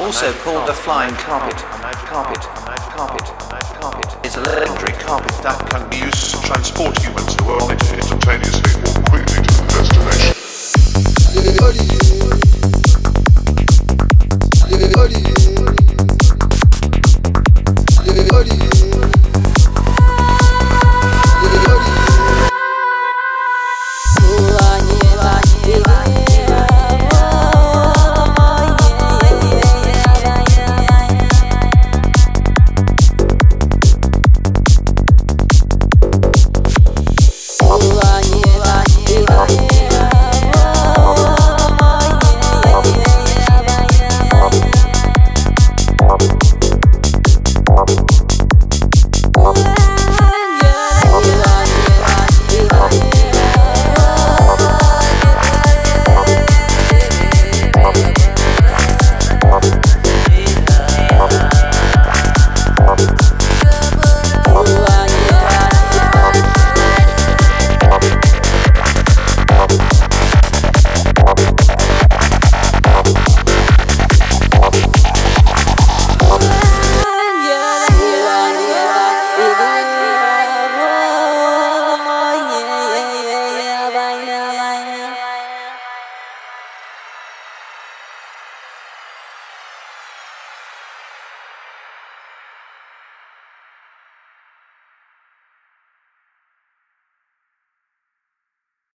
also called the flying carpet, is a legendary carpet that can be used to transport humans to orbit instantaneously or quickly to the destination.